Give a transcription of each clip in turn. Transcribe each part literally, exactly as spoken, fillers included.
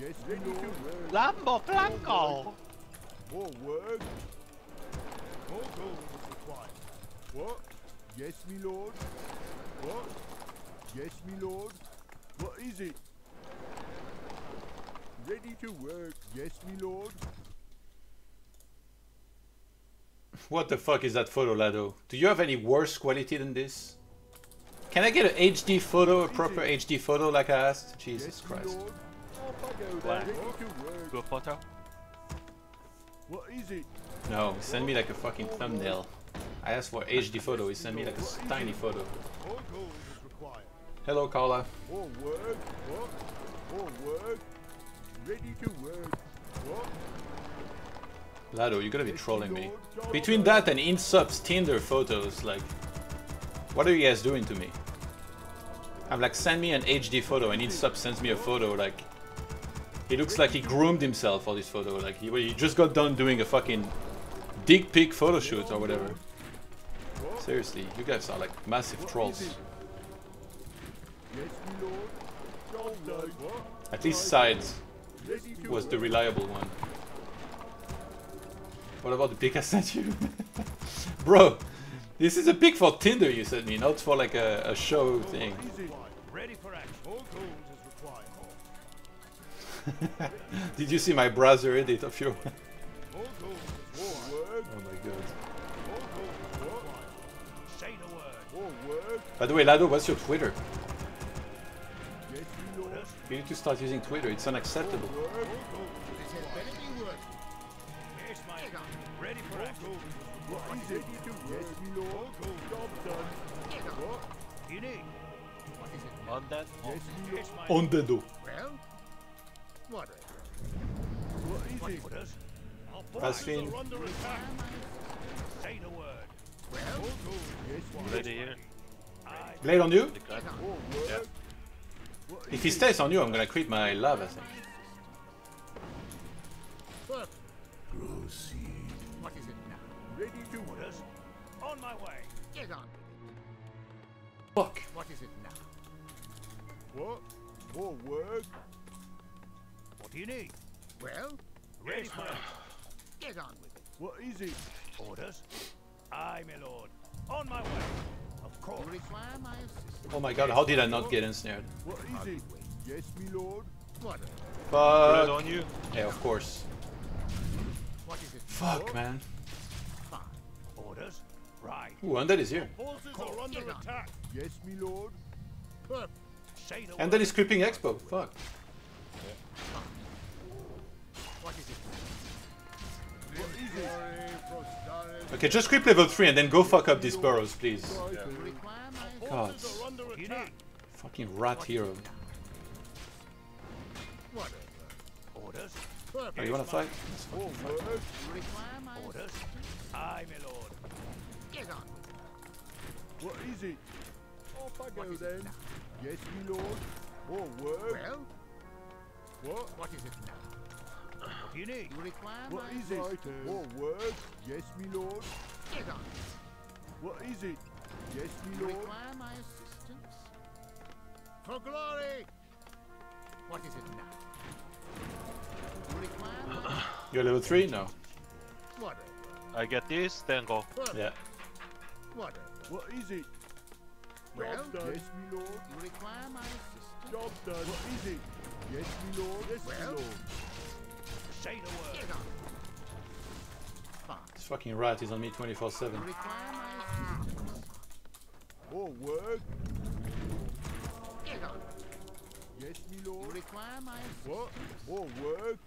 Yes, we do. Lambo Blanco! More work. More gold is required. What? Yes, me lord. What? Yes, me lord. What is it? Ready to work. Yes, me lord. What the fuck is that photo, Lado? Do you have any worse quality than this? Can I get an H D photo, a proper H D photo, like I asked? Jesus yes, Christ. What? Do a photo? What is it? No, send me like a fucking thumbnail. I asked for H D photo, he sent me like a tiny photo. Hello, Carla. More work, what? More work. Ready to work, what? Lado, you're gonna be trolling me. Between that and InSup's Tinder photos, like, what are you guys doing to me? I'm like, send me an H D photo, and InSup sends me a photo, like, he looks like he groomed himself for this photo, like, he, he just got done doing a fucking dick pic photo shoot or whatever. Seriously, you guys are like massive trolls. At least Sides was the reliable one. What about the pic I sent you? Bro, this is a pic for Tinder you sent me, not for like a, a show thing. Did you see my browser edit of your... Oh my god. By the way, Lado, what's your Twitter? You need to start using Twitter, it's unacceptable. Ready for action. What is it? Yes, we know. Job done. What? You need. What is it? On that? Yes, we know. On the do. Well? What? What is it? That's fine. Say the word. Well? Yes, ready here. Blade on you? Yeah. If he stays on you, I'm gonna quit my love, I think. What? Proceed. What is it now? Ready to work. On my way. Get on with it. Fuck. What is it now? What? More work? What do you need? Well, ready for it. Get on with it. What is it? Orders? Aye, my lord. On my way. Of course. Require my assistance. Oh my god, how did I not get ensnared? What is it? Yes, my lord. What? Fuck. On you. Yeah, of course. What is it? Fuck, man. Fine. Orders? Right. Ooh, Undead is here. Are under attack. Yes, me lord. And then he's creeping Expo. Fuck. Yeah. What is it? What is it? Okay, just creep level three and then go fuck up these burrows, please. Yeah. God. Fucking rat hero. What? Orders? Oh, you wanna fight? Oh, fight. Orders. Aye, my lord. Get on. What is it? Off I go then. Yes, my lord. Oh, work. Well? What? What is it now? What do you need? You require what my is it? Oh, work. Yes, my lord. Get on. What is it? Yes, my lord. You require my assistance? For glory! What is it now? You're level three? No. I get this, then go. Yeah. What is it? Well, yes, me lord. You require my assistance. Job done. What is it? Yes, me lord. Yes, well, me lord. Say the word. This fucking rat is on me twenty-four seven. You require my assistance. More work. Get on. Yes, me lord. You require my assistance. What? More work.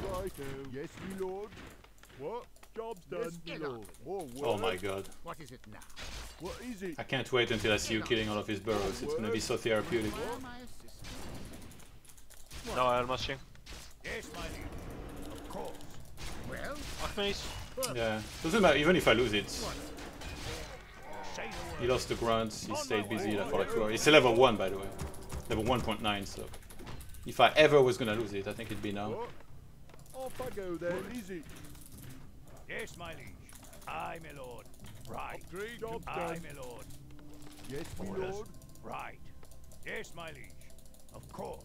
Righto. Yes, me lord. What? Job's done, yes, me lord. More work. Oh my god. What is it now? What is it? I can't wait until I see you killing all of his burrows. It's gonna be so therapeutic. No, I'm rushing. Yes, my lord. Of course. Well, Akmase. Yeah. Doesn't matter, even if I lose it. He lost the grunts, he stayed busy for like two hours. It's a level one, by the way. Level one point nine, so if I ever was gonna lose it, I think it'd be now. Off I go there, easy. Yes, my liege. Aye, my lord. Right. Job done. Aye, my lord. Yes, my lord. Right. Yes, my liege. Of course.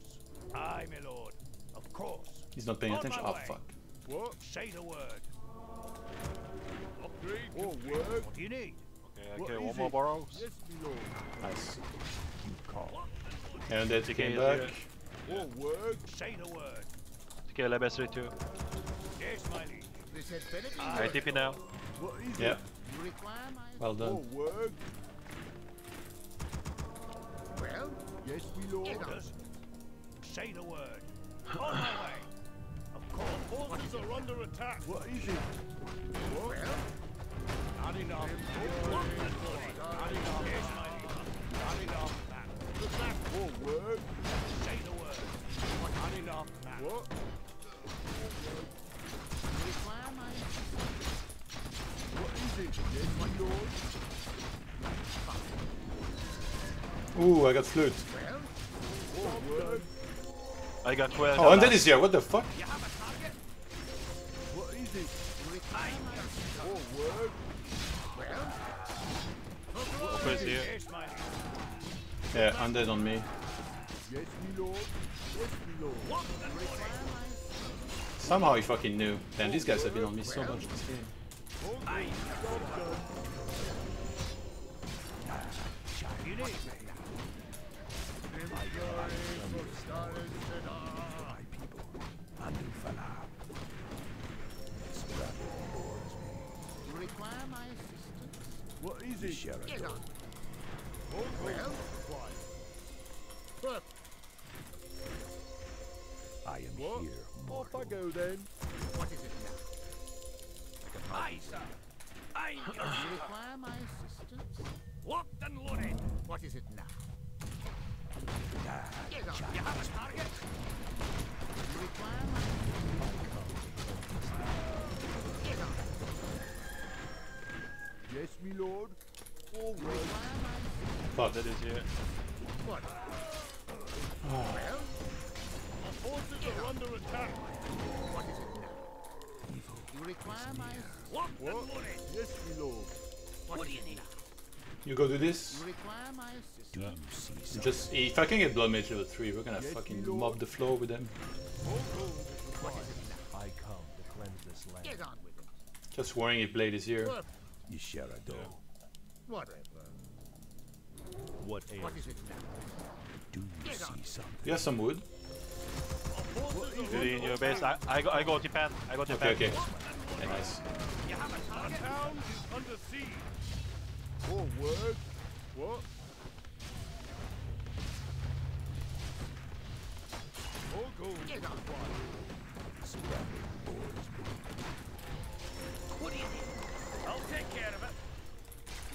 Aye, my lord. Of course. He's not paying on attention. Oh way. Fuck. What? Say the word. Upgrade. Oh, word. What do you need? Okay, okay, one more borrows. Yes, nice. You call. And then he came back. Oh, word. Say the word. Okay, let me see too. Yes, my lead. I T P now. Yeah. Well done. Well, yes, we lord. Say the word. On my way. Of course, forces are under attack. What is it? Well, not enough. Not enough. Yes, my lead. Not enough. The last four word. Say the word. Not enough. What? Ooh, I got flute. I got twelve. Oh, and that is here. What the fuck? What is it? What is here? Yeah, undead on me. Yes, my lord. Yes, my lord. Somehow he fucking knew. Damn, these guys have been on me so much this game. You require my assistance? What is it, Sheriff? Get on. Well, why? I am what? Here. Mortal. Off I go then. What is it now? I can find I you require my assistance. Locked and loaded. What is it now? You have a target. You require my assistance. Yes, me lord. All right. Fuck, that is here. What? Oh. Well. Forces are under attack. What is it now? Evil. You require my what? What? Yes, my lord. What, what do you need? You go do this. You require my assistance. Yeah. Just if I can get blood mage level three, we're gonna yes, fucking mob the floor with them. What is it now? I come to cleanse this land. Get on with it. Just worrying if Blade is here. You share a door. Whatever. What, what is it now? Do you see something? You have some wood. In your base, I, I go, I go Japan. I go Japan. Okay, okay. Yeah, nice. Our town is under siege. Oh, word. What? Oh, go. Get on. What do you need? I'll take care of it.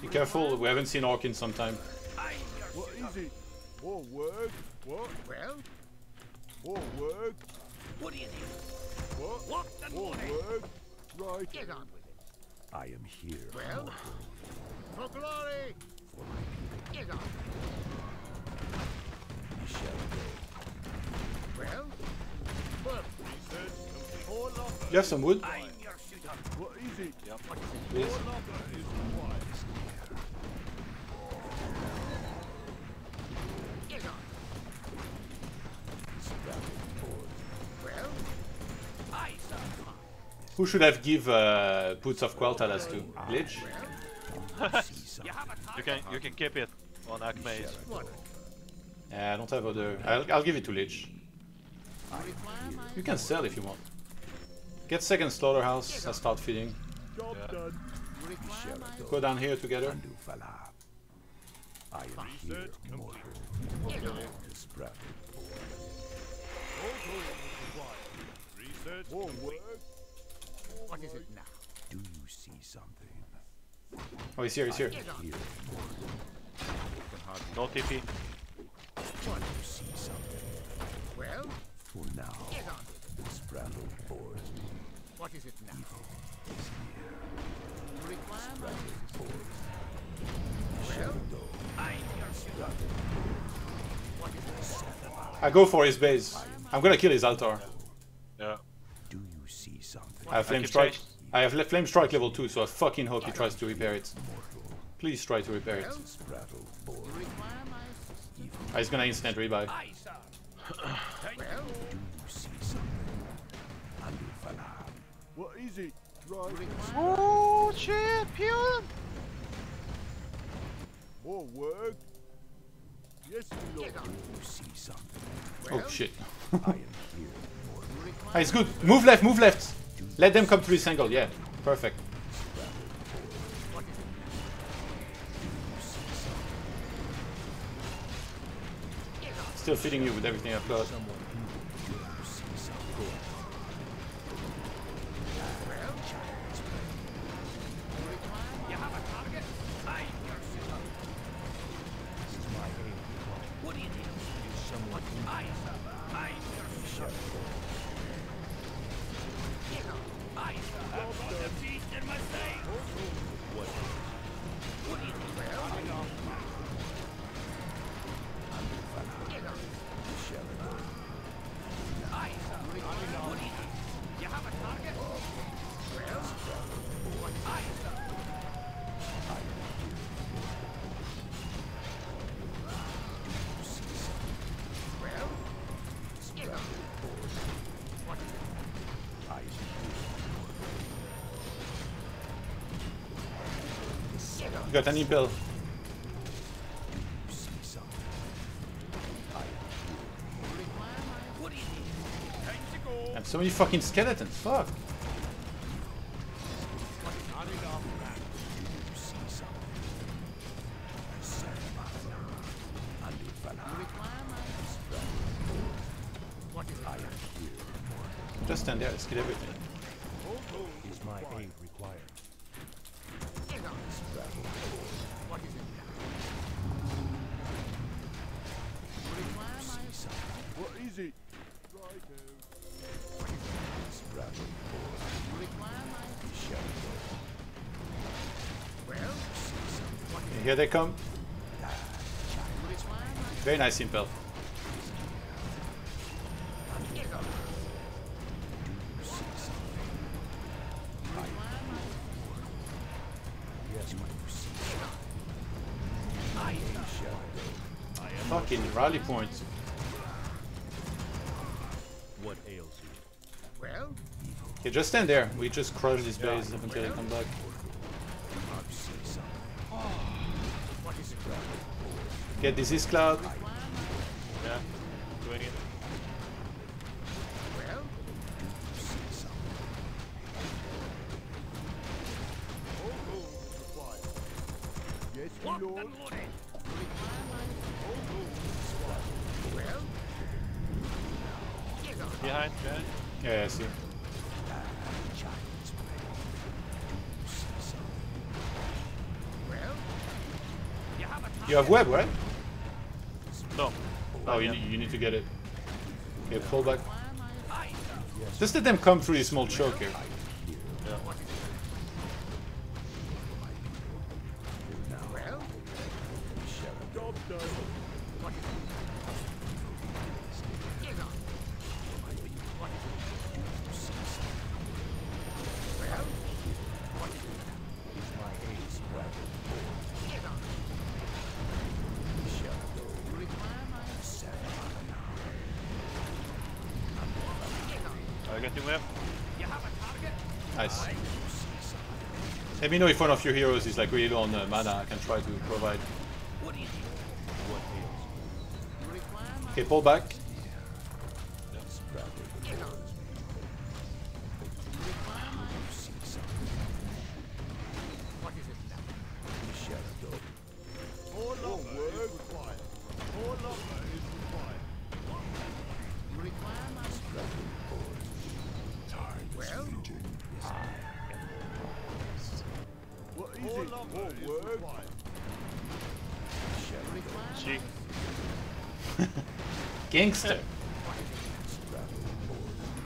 Be careful. We haven't seen Orc in some time. What is it? Oh, word. What? Well. More work. What do you need? What? What? More work. Right. Get on with it. I am here. Well. For glory. For my people. Get on. You shall go. Well. Well. All love. You have some wood. I'm your shooter. What is it? Yeah. What is it? All love is wise. Get on. Who should I have give uh, Boots of Quel'Thalas to? Lich? you can you can keep it on Akmase. Yeah, I don't have other. I'll, I'll give it to Lich. You can sell if you want. Get second slaughterhouse. I start feeding. Yeah. Go down here together. I am here, mortal. What is it now? Do you see something? Oh, he's here, he's here. No T P. What do you see something? Well, for now, this bramble bores me. What is it now? Evil is here. Require my bores. Well, I'm your shooter. What is it now? I go for his base. I'm gonna kill his altar. Yeah. Do you see something? I have flame strike. I have flame strike level two, so I fucking hope he tries to repair it. Please try to repair it. Ah, he's gonna instant rebuy. Easy. Right. Oh shit, pure. More work. Yes, you see something. Oh shit. I am here. Ah, it's good. Move left, move left. Let them come through this angle. Yeah, perfect. Still feeding you with everything I've got. Got any bill? And so many fucking skeletons. Fuck. Just stand there. Let's get everything. Is my aid required? Here they come. Very nice impel. Fucking rally points. What ails you? Well, yeah, just stand there. We just crush this base up until they come back. Get this is cloud. Yeah, doing it. Well, yes, behind, man. Yeah, yeah, I see. You have web, right? No. Oh, you, you need to get it. Okay, pull back. Just let them come through this small choke here. Yeah. Nice. Let me know if one of your heroes is like really low on uh, mana. I can try to provide. Okay, pull back. Gangster.